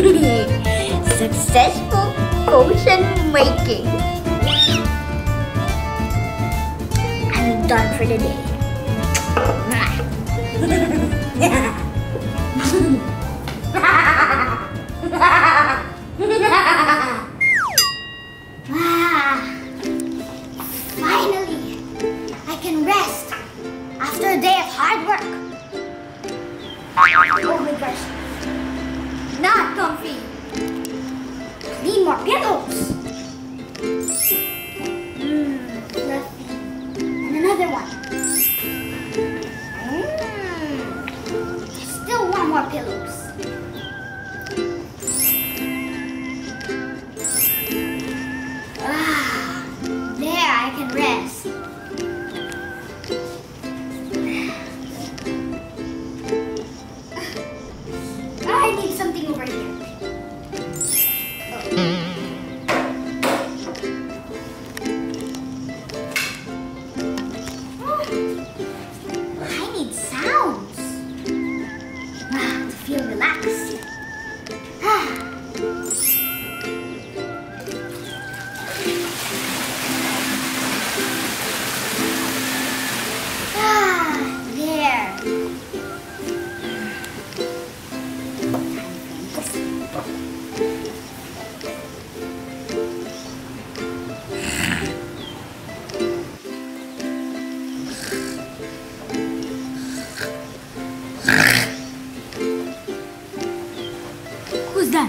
Successful potion making. I'm done for the day. Finally, I can rest after a day of hard work. Oh my gosh. Not comfy. Need more pillows. Fluffy. And another one. Still want more pillows. There I can rest. Who's that?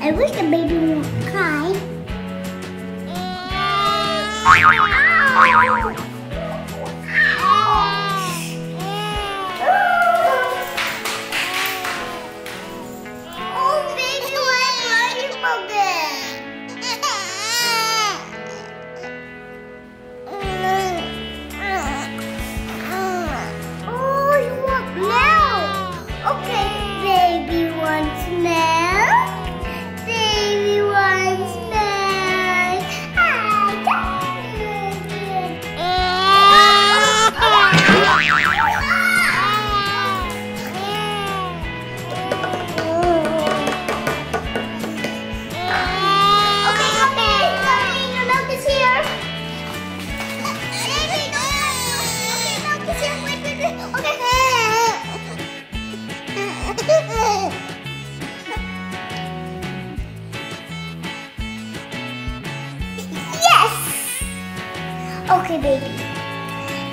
I wish the baby won't cry. Oh, baby, why are you again? Oh, you want milk? Okay, baby wants milk. Okay, baby.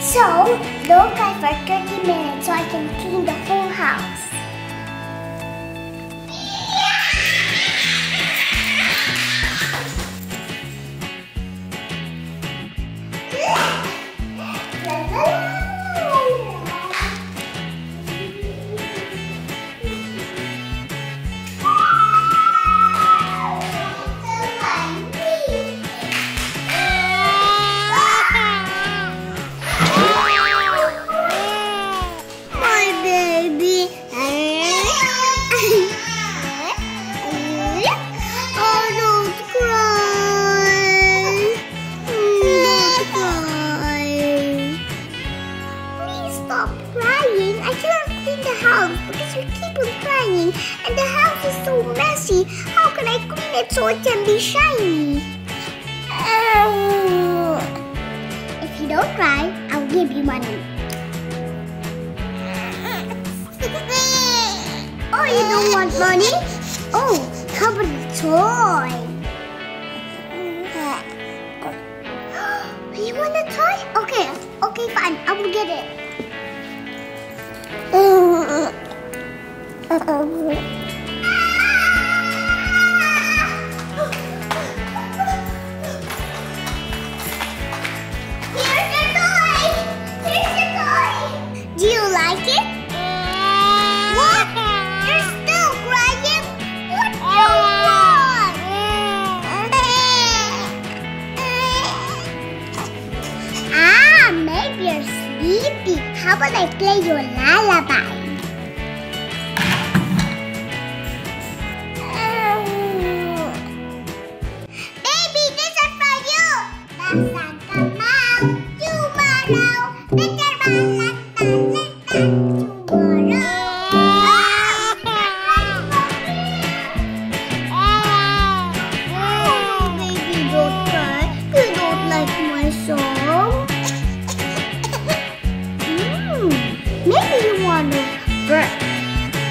So, don't cry for 30 minutes so I can clean the whole house. because we keep on crying and the house is so messy. How can I clean it so it can be shiny? Oh. If you don't cry, I'll give you money. Oh, you don't want money? Oh, how about a toy? You want a toy? Okay, okay, fine. I will get it. Here's your toy! Here's your toy! Do you like it? What? You're still crying? What do you want? Ah, maybe you're sleepy. How about I play your lullaby?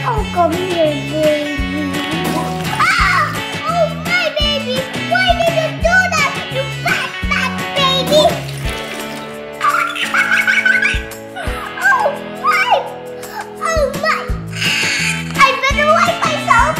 Oh, come here, baby. Ah! Oh, my baby! Why did you do that, you fat, fat baby? Oh, my! Oh, my! I better wipe myself.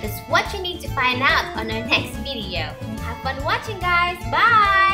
That's what you need to find out on our next video. Have fun watching, guys. Bye!